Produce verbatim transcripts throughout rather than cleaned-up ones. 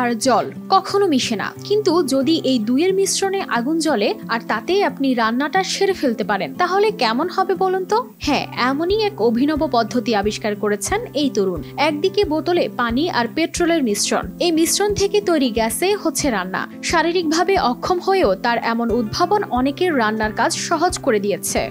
আর জল কখনো মিশে না, কিন্তু যদি এই দুইয়ের মিশ্রণে আগুন জ্বলে আর তাতে আপনি রান্নাটা সেরে ফেলতে পারেন তাহলে কেমন হবে বলুন তো? হ্যাঁ, এমনই এক অভিনব পদ্ধতি আবিষ্কার করেছেন এই তরুণ। একদিকে বোতলে পানি আর পেট্রোলের মিশ্রণ, এই মিশ্রণ থেকে তৈরি গ্যাসে হচ্ছে রান্না। শারীরিকভাবে অক্ষম হয়েও তার এমন উদ্ভাবন অনেকের রান্নার কাজ সহজ করে দিয়েছে।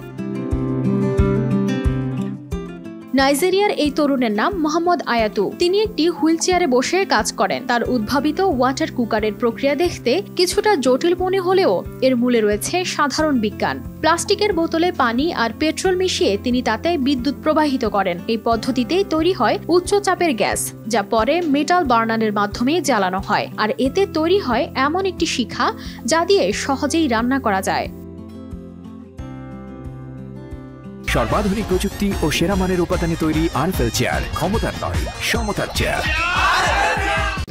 নাইজেরিয়ার এই তরুণের নাম মোহাম্মদ আয়াতু। তিনি একটি হুইল চেয়ারে বসে কাজ করেন। তার উদ্ভাবিত ওয়াটার কুকারের প্রক্রিয়া দেখতে কিছুটা জটিল মনে হলেও এর মূলে রয়েছে সাধারণ বিজ্ঞান। প্লাস্টিকের বোতলে পানি আর পেট্রোল মিশিয়ে তিনি তাতে বিদ্যুৎ প্রবাহিত করেন। এই পদ্ধতিতেই তৈরি হয় উচ্চ চাপের গ্যাস, যা পরে মেটাল বার্নারের মাধ্যমে জ্বালানো হয়। আর এতে তৈরি হয় এমন একটি শিখা যা দিয়ে সহজেই রান্না করা যায়। সর্বাধুনিক প্রযুক্তি ও সেরা মানের উপাদানে তৈরি আরএফএল চেয়ার, ক্ষমতার নয় সমতার চেয়ার।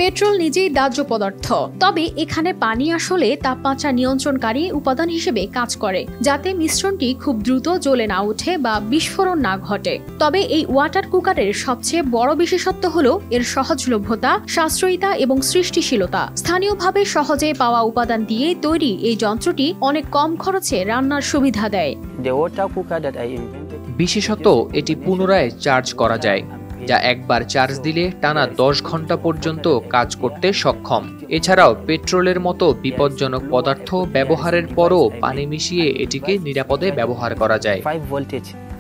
পেট্রোল নিজেই দাহ্য পদার্থ, তবে এখানে পানি আসলে তাপমাত্রা নিয়ন্ত্রণকারী উপাদান হিসেবে কাজ করে, যাতে মিশ্রণটি খুব দ্রুত জ্বলে না ওঠে বা বিস্ফোরণ না ঘটে। তবে এই ওয়াটার কুকারের সবচেয়ে বড় বিশেষত্ব হলো এর সহজলভ্যতা, সাশ্রয়িতা এবং সৃষ্টিশীলতা। স্থানীয়ভাবে সহজে পাওয়া উপাদান দিয়ে তৈরি এই যন্ত্রটি অনেক কম খরচে রান্নার সুবিধা দেয়। বিশেষত এটি পুনরায় চার্জ করা যায়, যা একবার চার্জ দিলে টানা দশ ঘন্টা পর্যন্ত কাজ করতে সক্ষম। এছাড়াও পেট্রোলের মতো বিপজ্জনক পদার্থ ব্যবহারের পরও পানি মিশিয়ে এটিকে নিরাপদে ব্যবহার করা যায়।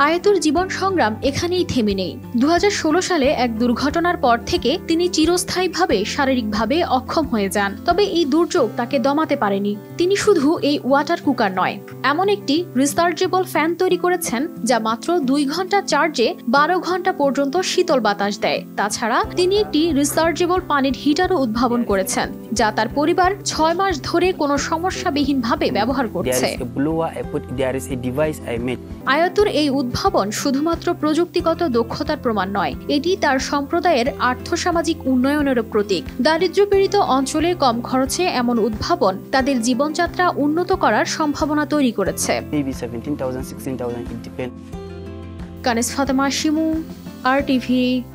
আয়াতুর জীবন সংগ্রাম এখানেই থেমে নেই। দুই হাজার ষোলো সালে এক দুর্ঘটনার পর থেকে তিনি চিরস্থায়ীভাবে শারীরিকভাবে অক্ষম হয়ে যান। তবে এই দুর্যোগ তাকে দমাতে পারেনি। তিনি শুধু এই ওয়াটার কুকার নয়, এমন একটি রিচার্জেবল ফ্যান তৈরি করেছেন যা মাত্র দুই ঘন্টা চার্জে বারো ঘন্টা পর্যন্ত শীতল বাতাস দেয়। তাছাড়া তিনি একটি রিচার্জেবল পানির হিটারও উদ্ভাবন করেছেন, যা তার পরিবার ছয় মাস ধরে কোনো সমস্যাবিহীনভাবে ব্যবহার করছে। আয়াতুর এই উদ্ভাবন শুধুমাত্র প্রযুক্তিগত দক্ষতার প্রমাণ নয়, এটি তার সম্প্রদায়ের আর্থসামাজিক উন্নয়নের প্রতীক। দারিদ্র্যপীড়িত অঞ্চলে কম খরচে এমন উদ্ভাবন তাদের জীবনযাত্রা উন্নত করার সম্ভাবনা তৈরি করেছে। কানিস ফাতেমা শিমু, আর টিভি।